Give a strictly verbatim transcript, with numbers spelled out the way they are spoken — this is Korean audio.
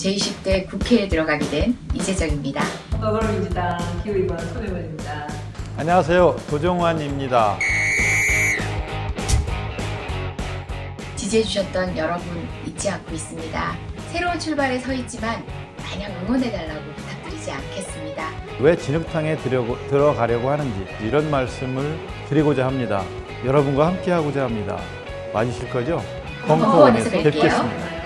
제이십 대 국회에 들어가게 된 이재정입니다. 더불어민주당 기후위반 손혜원입니다. 안녕하세요, 도종환입니다. 지지해주셨던 여러분 잊지 않고 있습니다. 새로운 출발에 서 있지만 마냥 응원해달라고 부탁드리지 않겠습니다. 왜 진흙탕에 들어가려고 하는지 이런 말씀을 드리고자 합니다. 여러분과 함께하고자 합니다. 와주실 거죠? 벙커원에서 뵙겠습니다.